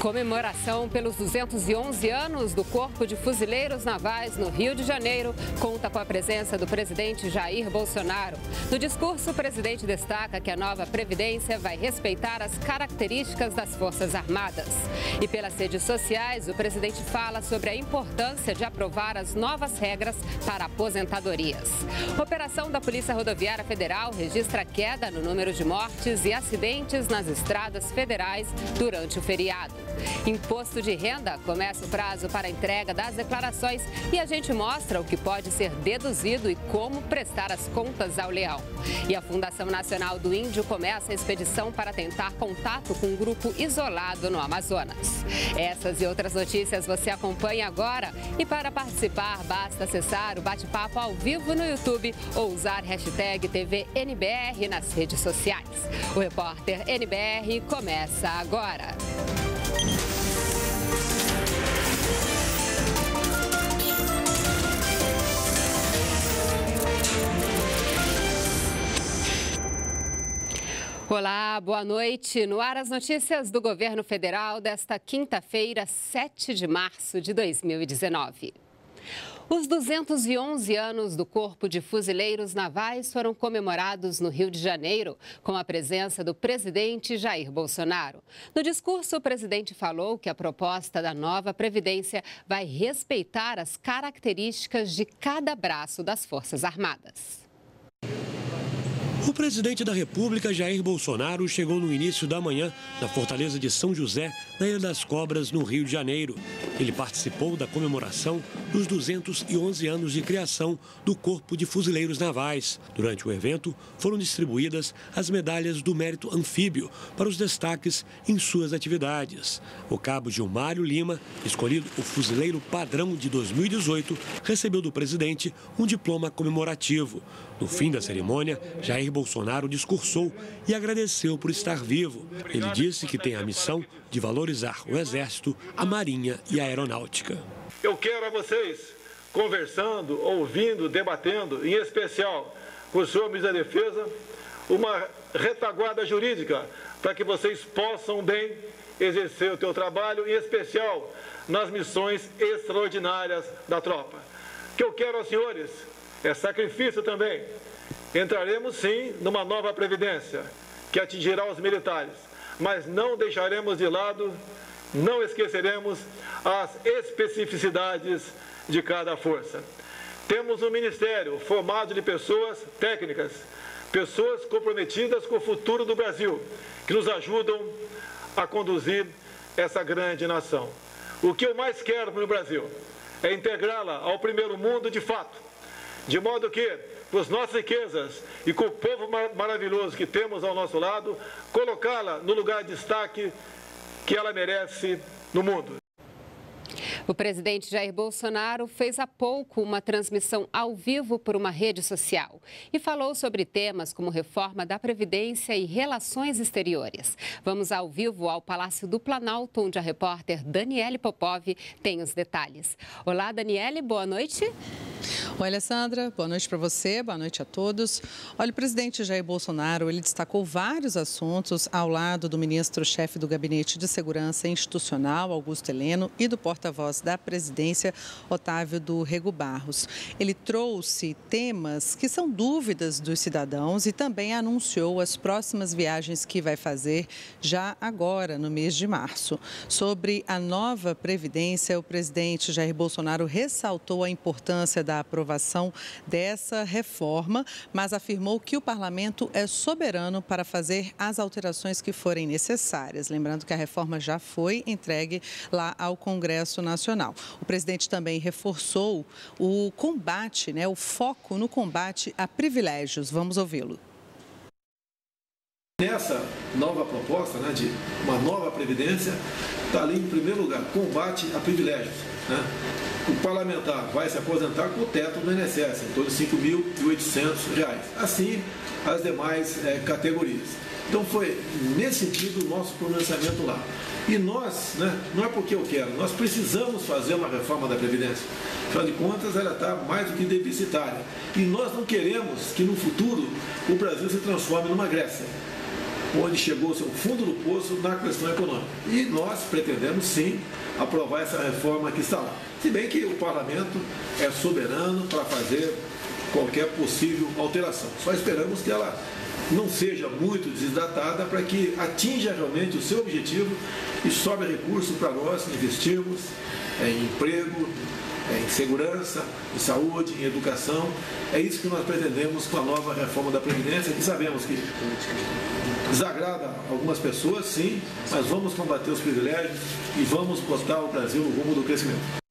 Comemoração pelos 211 anos do Corpo de Fuzileiros Navais no Rio de Janeiro conta com a presença do presidente Jair Bolsonaro. No discurso, o presidente destaca que a nova Previdência vai respeitar as características das Forças Armadas. E pelas redes sociais, o presidente fala sobre a importância de aprovar as novas regras para aposentadorias. Operação da Polícia Rodoviária Federal registra queda no número de mortes e acidentes nas estradas federais durante o feriado. Imposto de renda começa o prazo para a entrega das declarações e a gente mostra o que pode ser deduzido e como prestar as contas ao leão. E a Fundação Nacional do Índio começa a expedição para tentar contato com um grupo isolado no Amazonas. Essas e outras notícias você acompanha agora e para participar basta acessar o bate-papo ao vivo no YouTube ou usar hashtag TVNBR nas redes sociais. O Repórter NBR começa agora. Olá, boa noite. No ar as notícias do governo federal desta quinta-feira, 7 de março de 2019. Os 211 anos do Corpo de Fuzileiros Navais foram comemorados no Rio de Janeiro, com a presença do presidente Jair Bolsonaro. No discurso, o presidente falou que a proposta da nova Previdência vai respeitar as características de cada braço das Forças Armadas. O presidente da República, Jair Bolsonaro, chegou no início da manhã na Fortaleza de São José, na Ilha das Cobras, no Rio de Janeiro. Ele participou da comemoração dos 211 anos de criação do Corpo de Fuzileiros Navais. Durante o evento, foram distribuídas as medalhas do mérito anfíbio para os destaques em suas atividades. O cabo Gilmário Lima, escolhido o fuzileiro padrão de 2018, recebeu do presidente um diploma comemorativo. No fim da cerimônia, Jair Bolsonaro discursou e agradeceu por estar vivo. Ele disse que tem a missão de valorizar o Exército, a Marinha e a Aeronáutica. Eu quero a vocês, conversando, ouvindo, debatendo, em especial com o senhor ministro da Defesa, uma retaguarda jurídica para que vocês possam bem exercer o seu trabalho, em especial nas missões extraordinárias da tropa. O que eu quero aos senhores é sacrifício também. Entraremos, sim, numa nova Previdência que atingirá os militares, mas não deixaremos de lado, não esqueceremos as especificidades de cada força. Temos um ministério formado de pessoas técnicas, pessoas comprometidas com o futuro do Brasil, que nos ajudam a conduzir essa grande nação. O que eu mais quero para o Brasil é integrá-la ao primeiro mundo de fato, de modo que, com as nossas riquezas e com o povo maravilhoso que temos ao nosso lado, colocá-la no lugar de destaque que ela merece no mundo. O presidente Jair Bolsonaro fez há pouco uma transmissão ao vivo por uma rede social e falou sobre temas como reforma da Previdência e relações exteriores. Vamos ao vivo ao Palácio do Planalto, onde a repórter Daniele Popov tem os detalhes. Olá, Daniele, boa noite. Oi, Alessandra, boa noite para você, boa noite a todos. Olha, o presidente Jair Bolsonaro, ele destacou vários assuntos ao lado do ministro-chefe do Gabinete de Segurança Institucional, Augusto Heleno, e do porta-voz da presidência, Otávio do Rego Barros. Ele trouxe temas que são dúvidas dos cidadãos e também anunciou as próximas viagens que vai fazer já agora, no mês de março. Sobre a nova Previdência, o presidente Jair Bolsonaro ressaltou a importância da aprovação dessa reforma, mas afirmou que o parlamento é soberano para fazer as alterações que forem necessárias. Lembrando que a reforma já foi entregue lá ao Congresso Nacional. O presidente também reforçou o combate, o foco no combate a privilégios. Vamos ouvi-lo. Nessa nova proposta, de uma nova Previdência, está ali em primeiro lugar, combate a privilégios, O parlamentar vai se aposentar com o teto do INSS, em torno de R$ 5.800, assim as demais categorias. Então foi nesse sentido o nosso pronunciamento lá. E nós, não é porque eu quero, nós precisamos fazer uma reforma da Previdência. Afinal de contas, ela está mais do que deficitária. E nós não queremos que no futuro o Brasil se transforme numa Grécia. onde chegou-se ao fundo do poço na questão econômica. E nós pretendemos, sim, aprovar essa reforma que está lá. Se bem que o parlamento é soberano para fazer qualquer possível alteração. Só esperamos que ela não seja muito desidratada para que atinja realmente o seu objetivo e sobre recurso para nós investirmos em emprego, em segurança, em saúde, em educação. É isso que nós pretendemos com a nova reforma da Previdência, que sabemos que desagrada algumas pessoas, sim, mas vamos combater os privilégios e vamos botar o Brasil no rumo do crescimento.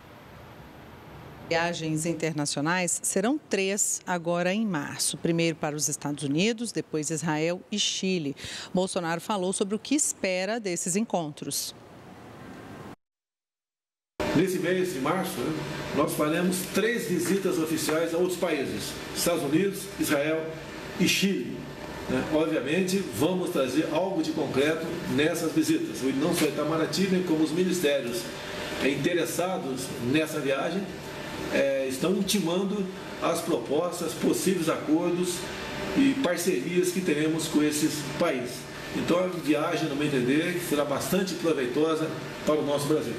Viagens internacionais serão 3 agora em março. Primeiro para os Estados Unidos, depois Israel e Chile. Bolsonaro falou sobre o que espera desses encontros. Nesse mês de março, nós faremos 3 visitas oficiais a outros países. Estados Unidos, Israel e Chile. Obviamente, vamos trazer algo de concreto nessas visitas. Não só Itamaraty, nem como os ministérios interessados nessa viagem, estão intimando as propostas, possíveis acordos e parcerias que teremos com esses países. Então, a viagem, no meu entender, será bastante proveitosa para o nosso Brasil.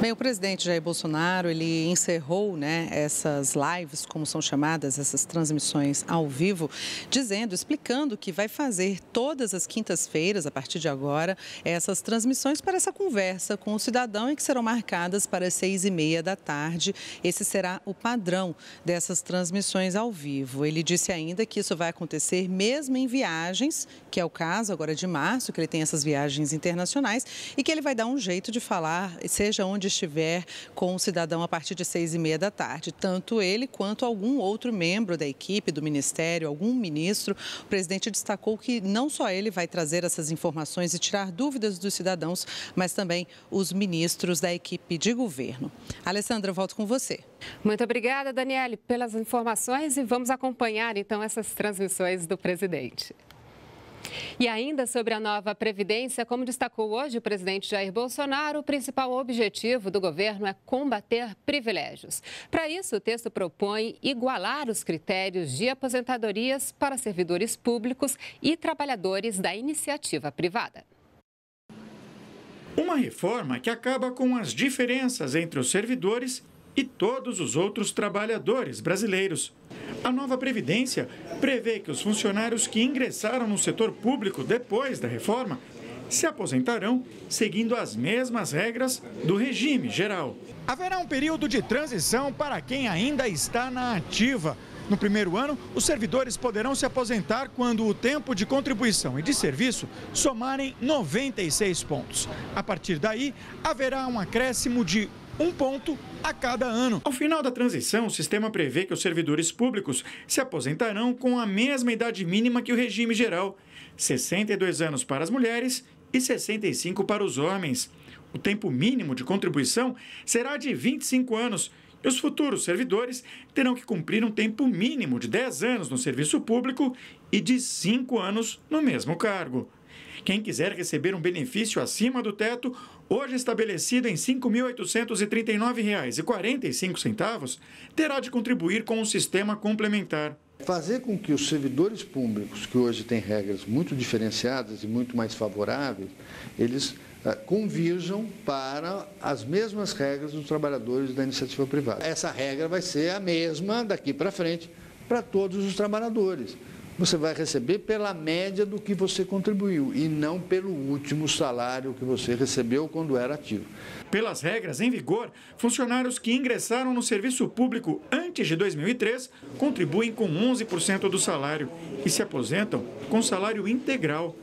Bem, o presidente Jair Bolsonaro, ele encerrou, essas lives, como são chamadas, essas transmissões ao vivo, explicando que vai fazer todas as quintas-feiras, a partir de agora, essas transmissões para essa conversa com o cidadão e que serão marcadas para as 18h30 da tarde. Esse será o padrão dessas transmissões ao vivo. Ele disse ainda que isso vai acontecer mesmo em viagens, que é o caso agora de março, que ele tem essas viagens internacionais, e que ele vai dar um jeito de falar, seja onde estiver com o cidadão a partir de 18h30 da tarde. Tanto ele quanto algum outro membro da equipe, do Ministério, algum ministro. O presidente destacou que não só ele vai trazer essas informações e tirar dúvidas dos cidadãos, mas também os ministros da equipe de governo. Alessandra, eu volto com você. Muito obrigada, Daniele, pelas informações, e vamos acompanhar então essas transmissões do presidente. E ainda sobre a nova Previdência, como destacou hoje o presidente Jair Bolsonaro, o principal objetivo do governo é combater privilégios. Para isso, o texto propõe igualar os critérios de aposentadorias para servidores públicos e trabalhadores da iniciativa privada. Uma reforma que acaba com as diferenças entre os servidores e todos os outros trabalhadores brasileiros. A nova Previdência prevê que os funcionários que ingressaram no setor público depois da reforma se aposentarão seguindo as mesmas regras do regime geral. Haverá um período de transição para quem ainda está na ativa. No primeiro ano, os servidores poderão se aposentar quando o tempo de contribuição e de serviço somarem 96 pontos. A partir daí, haverá um acréscimo de 1 ponto a cada ano. Ao final da transição, o sistema prevê que os servidores públicos se aposentarão com a mesma idade mínima que o regime geral, 62 anos para as mulheres e 65 para os homens. O tempo mínimo de contribuição será de 25 anos e os futuros servidores terão que cumprir um tempo mínimo de 10 anos no serviço público e de 5 anos no mesmo cargo. Quem quiser receber um benefício acima do teto, hoje estabelecido em R$ 5.839,45, terá de contribuir com um sistema complementar. Fazer com que os servidores públicos, que hoje têm regras muito diferenciadas e muito mais favoráveis, eles convirjam para as mesmas regras dos trabalhadores da iniciativa privada. Essa regra vai ser a mesma daqui para frente para todos os trabalhadores. Você vai receber pela média do que você contribuiu e não pelo último salário que você recebeu quando era ativo. Pelas regras em vigor, funcionários que ingressaram no serviço público antes de 2003 contribuem com 11% do salário e se aposentam com salário integral.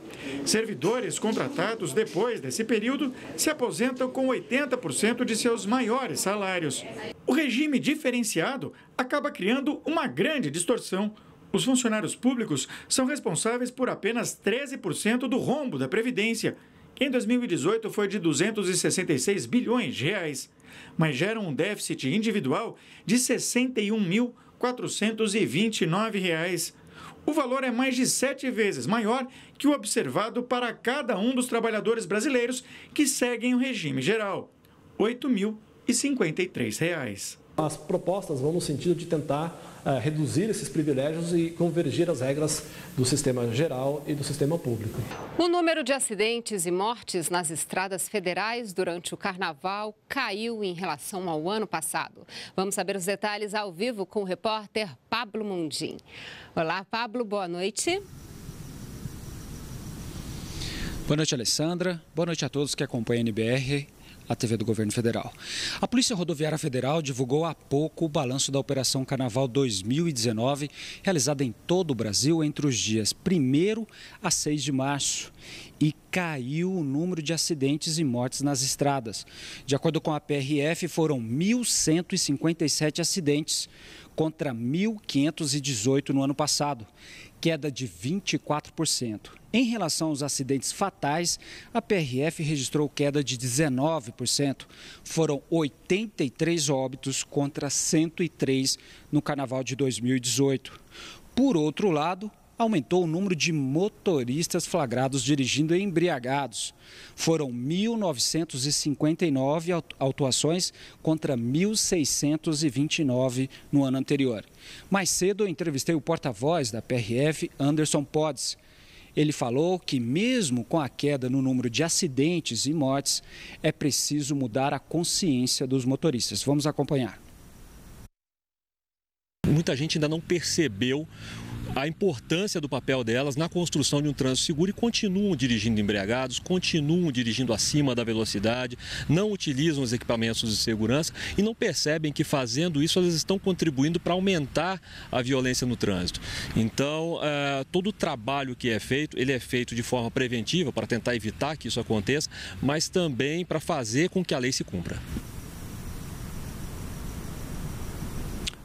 Servidores contratados depois desse período se aposentam com 80% de seus maiores salários. O regime diferenciado acaba criando uma grande distorção. Os funcionários públicos são responsáveis por apenas 13% do rombo da Previdência, que em 2018 foi de 266 bilhões de reais, mas geram um déficit individual de 61.429 reais. O valor é mais de 7 vezes maior que o observado para cada um dos trabalhadores brasileiros que seguem o regime geral, R$ 8.053. As propostas vão no sentido de tentar reduzir esses privilégios e convergir as regras do sistema geral e do sistema público. O número de acidentes e mortes nas estradas federais durante o Carnaval caiu em relação ao ano passado. Vamos saber os detalhes ao vivo com o repórter Pablo Mundim. Olá, Pablo, boa noite. Boa noite, Alessandra. Boa noite a todos que acompanham a NBR. A TV do Governo Federal. A Polícia Rodoviária Federal divulgou há pouco o balanço da Operação Carnaval 2019, realizada em todo o Brasil entre os dias 1º a 6 de março. E caiu o número de acidentes e mortes nas estradas. De acordo com a PRF, foram 1.157 acidentes contra 1.518 no ano passado, queda de 24%. Em relação aos acidentes fatais, a PRF registrou queda de 19%. Foram 83 óbitos contra 103 no Carnaval de 2018. Por outro lado, aumentou o número de motoristas flagrados dirigindo embriagados. Foram 1.959 autuações contra 1.629 no ano anterior. Mais cedo, eu entrevistei o porta-voz da PRF, Anderson Podes. Ele falou que mesmo com a queda no número de acidentes e mortes, é preciso mudar a consciência dos motoristas. Vamos acompanhar. Muita gente ainda não percebeu a importância do papel delas na construção de um trânsito seguro e continuam dirigindo embriagados, continuam dirigindo acima da velocidade, não utilizam os equipamentos de segurança e não percebem que fazendo isso elas estão contribuindo para aumentar a violência no trânsito. Então, todo o trabalho que é feito, ele é feito de forma preventiva para tentar evitar que isso aconteça, mas também para fazer com que a lei se cumpra.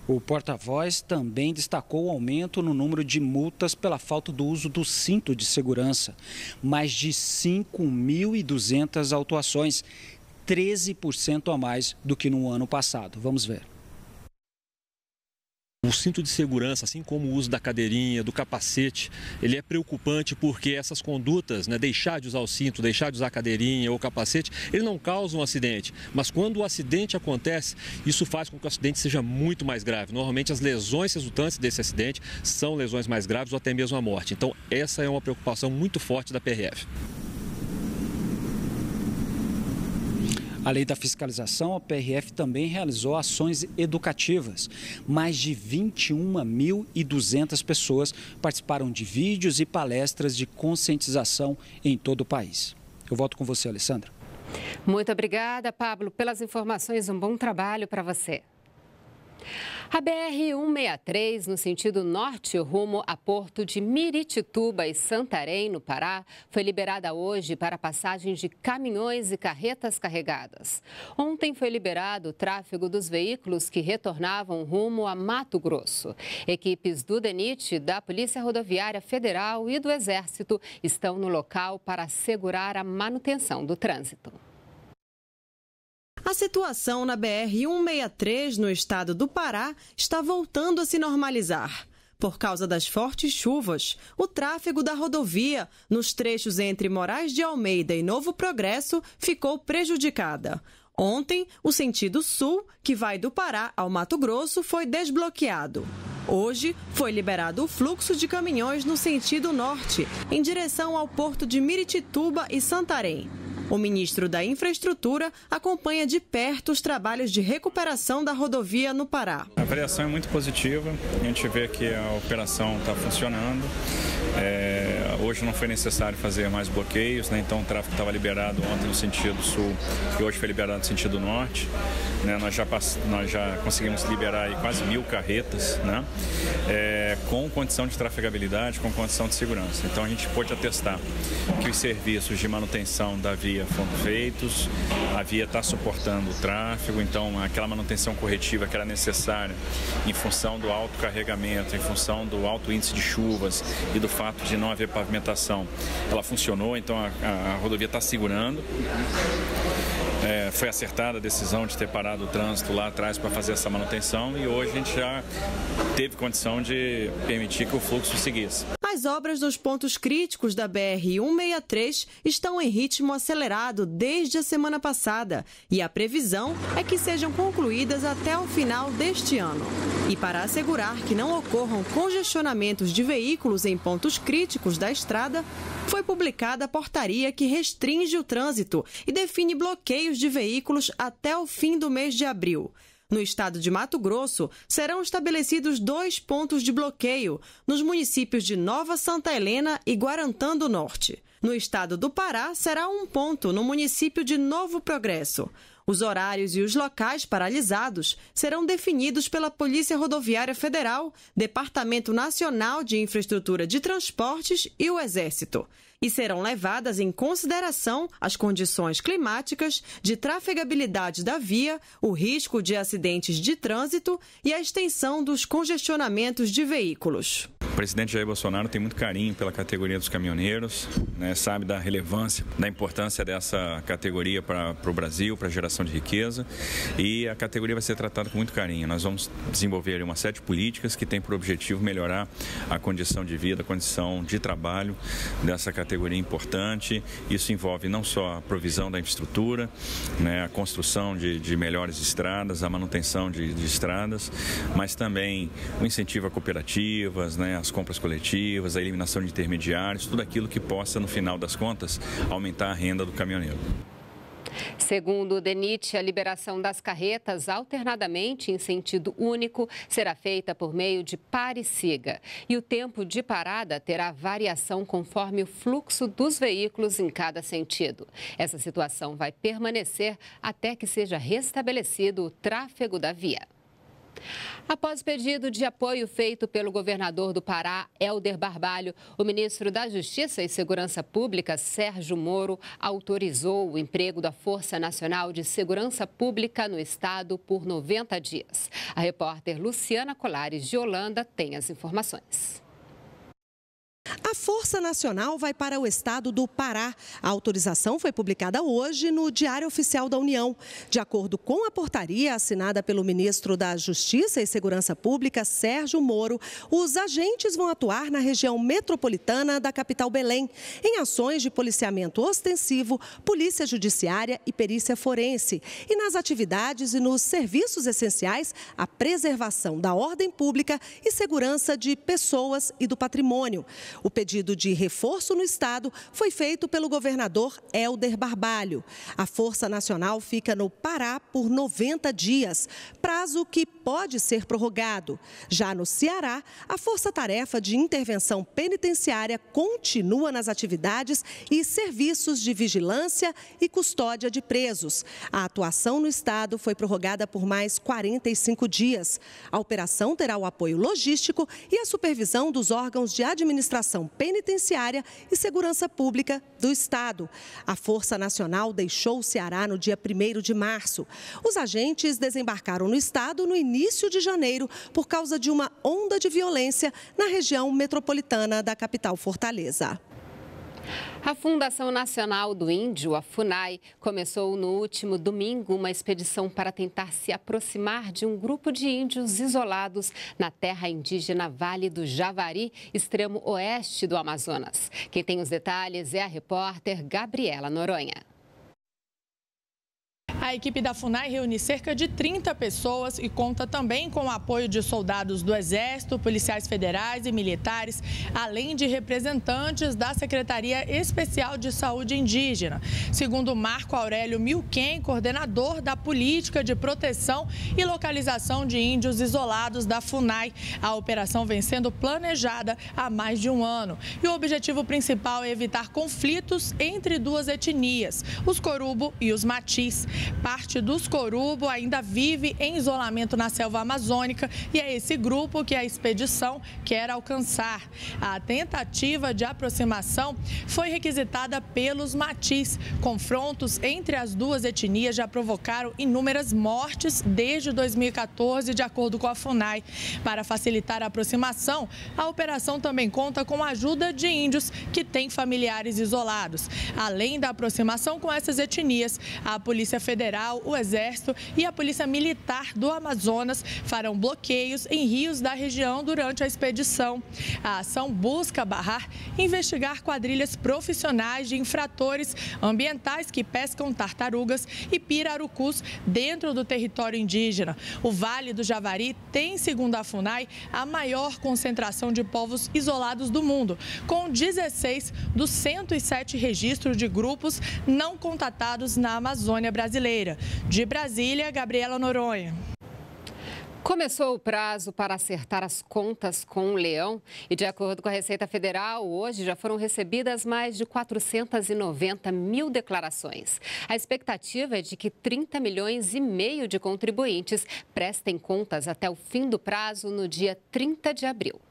O porta-voz também destacou o aumento no número de multas pela falta do uso do cinto de segurança. Mais de 5.200 autuações, 13% a mais do que no ano passado. Vamos ver. O cinto de segurança, assim como o uso da cadeirinha, do capacete, ele é preocupante porque essas condutas, deixar de usar o cinto, deixar de usar a cadeirinha ou o capacete, ele não causa um acidente. Mas quando o acidente acontece, isso faz com que o acidente seja muito mais grave. Normalmente as lesões resultantes desse acidente são lesões mais graves ou até mesmo a morte. Então essa é uma preocupação muito forte da PRF. Além da fiscalização, a PRF também realizou ações educativas. Mais de 21.200 pessoas participaram de vídeos e palestras de conscientização em todo o país. Eu volto com você, Alessandra. Muito obrigada, Pablo, pelas informações. Um bom trabalho para você. A BR-163, no sentido norte, rumo a Porto de Miritituba e Santarém, no Pará, foi liberada hoje para passagem de caminhões e carretas carregadas. Ontem foi liberado o tráfego dos veículos que retornavam rumo a Mato Grosso. Equipes do DENIT, da Polícia Rodoviária Federal e do Exército estão no local para assegurar a manutenção do trânsito. A situação na BR-163, no estado do Pará, está voltando a se normalizar. Por causa das fortes chuvas, o tráfego da rodovia, nos trechos entre Moraes de Almeida e Novo Progresso, ficou prejudicada. Ontem, o sentido sul, que vai do Pará ao Mato Grosso, foi desbloqueado. Hoje, foi liberado o fluxo de caminhões no sentido norte, em direção ao porto de Miritituba e Santarém. O ministro da Infraestrutura acompanha de perto os trabalhos de recuperação da rodovia no Pará. A avaliação é muito positiva, a gente vê que a operação está funcionando. Hoje não foi necessário fazer mais bloqueios, então o tráfego estava liberado ontem no sentido sul e hoje foi liberado no sentido norte. Nós já conseguimos liberar aí quase 1.000 carretas, com condição de trafegabilidade, com condição de segurança. Então a gente pôde atestar que os serviços de manutenção da via foram feitos, a via está suportando o tráfego, então aquela manutenção corretiva que era necessária em função do alto carregamento, em função do alto índice de chuvas e do fato de não haver pavimentação, ela funcionou, então a rodovia está segurando. Foi acertada a decisão de ter parado o trânsito lá atrás para fazer essa manutenção e hoje a gente já teve condição de permitir que o fluxo seguisse. As obras nos pontos críticos da BR-163 estão em ritmo acelerado desde a semana passada e a previsão é que sejam concluídas até o final deste ano. E para assegurar que não ocorram congestionamentos de veículos em pontos críticos da estrada, foi publicada a portaria que restringe o trânsito e define bloqueios de veículos até o fim do mês de abril. No estado de Mato Grosso, serão estabelecidos 2 pontos de bloqueio nos municípios de Nova Santa Helena e Guarantã do Norte. No estado do Pará, será 1 ponto no município de Novo Progresso. Os horários e os locais paralisados serão definidos pela Polícia Rodoviária Federal, Departamento Nacional de Infraestrutura de Transportes e o Exército. E serão levadas em consideração as condições climáticas, de trafegabilidade da via, o risco de acidentes de trânsito e a extensão dos congestionamentos de veículos. O presidente Jair Bolsonaro tem muito carinho pela categoria dos caminhoneiros, né, sabe da relevância, da importância dessa categoria para o Brasil, para a geração de riqueza, e a categoria vai ser tratada com muito carinho. Nós vamos desenvolver ali uma série de políticas que tem por objetivo melhorar a condição de vida, a condição de trabalho dessa categoria importante. Isso envolve não só a provisão da infraestrutura, né, a construção de melhores estradas, a manutenção de estradas, mas também o incentivo a cooperativas, né, as compras coletivas, a eliminação de intermediários, tudo aquilo que possa, no final das contas, aumentar a renda do caminhoneiro. Segundo o DENIT, a liberação das carretas alternadamente em sentido único será feita por meio de pare-siga. E o tempo de parada terá variação conforme o fluxo dos veículos em cada sentido. Essa situação vai permanecer até que seja restabelecido o tráfego da via. Após pedido de apoio feito pelo governador do Pará, Hélder Barbalho, o ministro da Justiça e Segurança Pública, Sérgio Moro, autorizou o emprego da Força Nacional de Segurança Pública no estado por 90 dias. A repórter Luciana Colares, de Holanda, tem as informações. A Força Nacional vai para o estado do Pará. A autorização foi publicada hoje no Diário Oficial da União. De acordo com a portaria assinada pelo ministro da Justiça e Segurança Pública, Sérgio Moro, os agentes vão atuar na região metropolitana da capital Belém, em ações de policiamento ostensivo, polícia judiciária e perícia forense, e nas atividades e nos serviços essenciais à preservação da ordem pública e segurança de pessoas e do patrimônio. O pedido de reforço no estado foi feito pelo governador Hélder Barbalho. A Força Nacional fica no Pará por 90 dias, prazo que pode ser prorrogado. Já no Ceará, a Força-Tarefa de Intervenção Penitenciária continua nas atividades e serviços de vigilância e custódia de presos. A atuação no estado foi prorrogada por mais 45 dias. A operação terá o apoio logístico e a supervisão dos órgãos de administração penitenciária e segurança pública do estado. A Força Nacional deixou o Ceará no dia 1º de março. Os agentes desembarcaram no estado no início de janeiro por causa de uma onda de violência na região metropolitana da capital Fortaleza. A Fundação Nacional do Índio, a FUNAI, começou no último domingo uma expedição para tentar se aproximar de um grupo de índios isolados na terra indígena Vale do Javari, extremo oeste do Amazonas. Quem tem os detalhes é a repórter Gabriela Noronha. A equipe da FUNAI reúne cerca de 30 pessoas e conta também com o apoio de soldados do Exército, policiais federais e militares, além de representantes da Secretaria Especial de Saúde Indígena. Segundo Marco Aurélio Milquem, coordenador da Política de Proteção e Localização de Índios Isolados da FUNAI, a operação vem sendo planejada há mais de um ano. E o objetivo principal é evitar conflitos entre duas etnias, os Corubo e os Matis. Parte dos Corubo ainda vive em isolamento na selva amazônica e é esse grupo que a expedição quer alcançar. A tentativa de aproximação foi requisitada pelos Matis. Confrontos entre as duas etnias já provocaram inúmeras mortes desde 2014, de acordo com a FUNAI. Para facilitar a aproximação, a operação também conta com a ajuda de índios que têm familiares isolados. Além da aproximação com essas etnias, a Polícia Federal Federal, o Exército e a Polícia Militar do Amazonas farão bloqueios em rios da região durante a expedição. A ação busca barrar e investigar quadrilhas profissionais de infratores ambientais que pescam tartarugas e pirarucus dentro do território indígena. O Vale do Javari tem, segundo a FUNAI, a maior concentração de povos isolados do mundo, com 16 dos 107 registros de grupos não contatados na Amazônia brasileira. De Brasília, Gabriela Noronha. Começou o prazo para acertar as contas com o leão e, de acordo com a Receita Federal, hoje já foram recebidas mais de 490 mil declarações. A expectativa é de que 30 milhões e meio de contribuintes prestem contas até o fim do prazo no dia 30 de abril.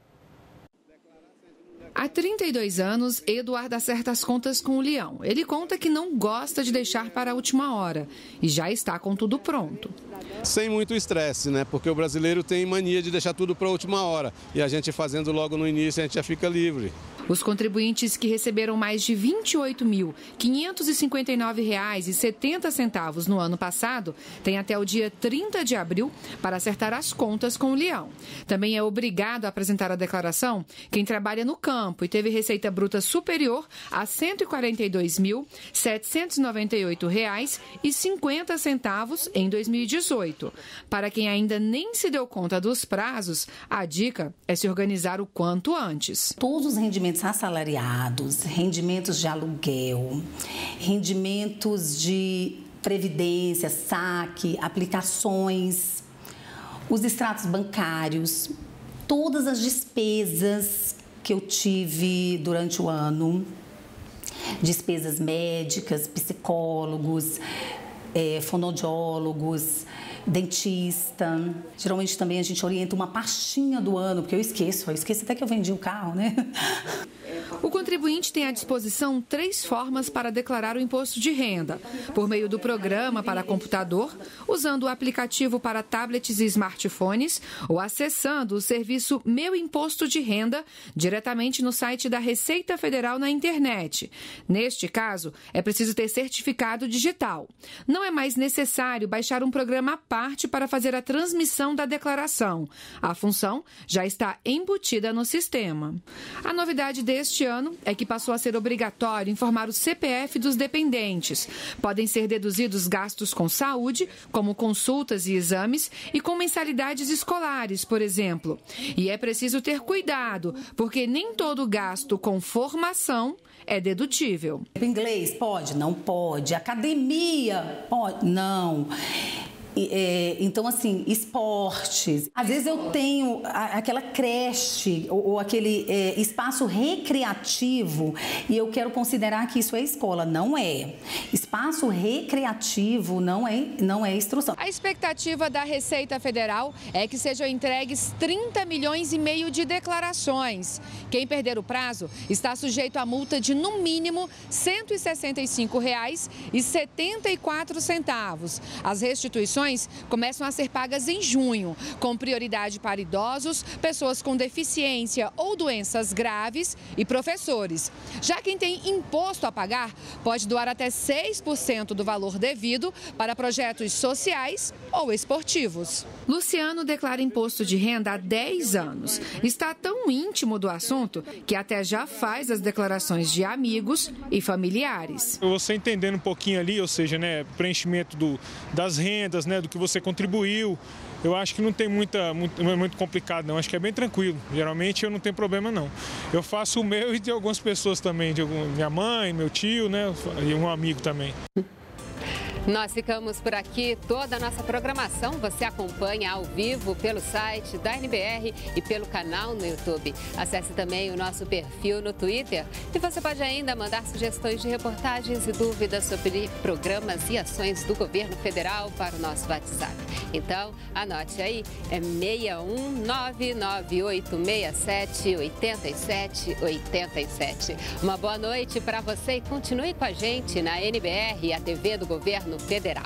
Há 32 anos, Eduardo acerta as contas com o leão. Ele conta que não gosta de deixar para a última hora e já está com tudo pronto. Sem muito estresse, né? Porque o brasileiro tem mania de deixar tudo para a última hora e a gente fazendo logo no início, a gente já fica livre. Os contribuintes que receberam mais de R$ 28.559,70 no ano passado têm até o dia 30 de abril para acertar as contas com o leão. Também é obrigado a apresentar a declaração quem trabalha no campo e teve receita bruta superior a R$ 142.798,50 em 2018. Para quem ainda nem se deu conta dos prazos, a dica é se organizar o quanto antes. Todos os rendimentos assalariados, rendimentos de aluguel, rendimentos de previdência, saque, aplicações, os extratos bancários, todas as despesas que eu tive durante o ano, despesas médicas, psicólogos, fonoaudiólogos, dentista. Geralmente também a gente orienta uma pastinha do ano, porque eu esqueço até que eu vendi o carro, né? O contribuinte tem à disposição 3 formas para declarar o imposto de renda. Por meio do programa para computador, usando o aplicativo para tablets e smartphones ou acessando o serviço Meu Imposto de Renda diretamente no site da Receita Federal na internet. Neste caso, é preciso ter certificado digital. Não é mais necessário baixar um programa à parte para fazer a transmissão da declaração. A função já está embutida no sistema. A novidade deste ano é que passou a ser obrigatório informar o CPF dos dependentes. Podem ser deduzidos gastos com saúde, como consultas e exames, e com mensalidades escolares, por exemplo. E é preciso ter cuidado, porque nem todo gasto com formação é dedutível. Inglês pode? Não pode. Academia pode? Não. Então, assim, esportes. Às vezes eu tenho aquela creche ou aquele espaço recreativo e eu quero considerar que isso é escola. Não é. Espaço recreativo não é instrução. A expectativa da Receita Federal é que sejam entregues 30 milhões e meio de declarações. Quem perder o prazo está sujeito a multa de, no mínimo, R$ 165,74. As restituições começam a ser pagas em junho, com prioridade para idosos, pessoas com deficiência ou doenças graves e professores. Já quem tem imposto a pagar pode doar até 6% do valor devido para projetos sociais ou esportivos. Luciano declara imposto de renda há 10 anos. Está tão íntimo do assunto que até já faz as declarações de amigos e familiares. Você entendendo um pouquinho ali, ou seja, né, preenchimento das rendas, né, do que você contribuiu, eu acho que não tem muito complicado não, acho que é bem tranquilo, geralmente eu não tenho problema não. Eu faço o meu e de algumas pessoas também, minha mãe, meu tio, né, e um amigo também. Nós ficamos por aqui, toda a nossa programação você acompanha ao vivo pelo site da NBR e pelo canal no YouTube. Acesse também o nosso perfil no Twitter e você pode ainda mandar sugestões de reportagens e dúvidas sobre programas e ações do governo federal para o nosso WhatsApp. Então, anote aí, é 61998678787. Uma boa noite para você e continue com a gente na NBR, a TV do Governo Federal.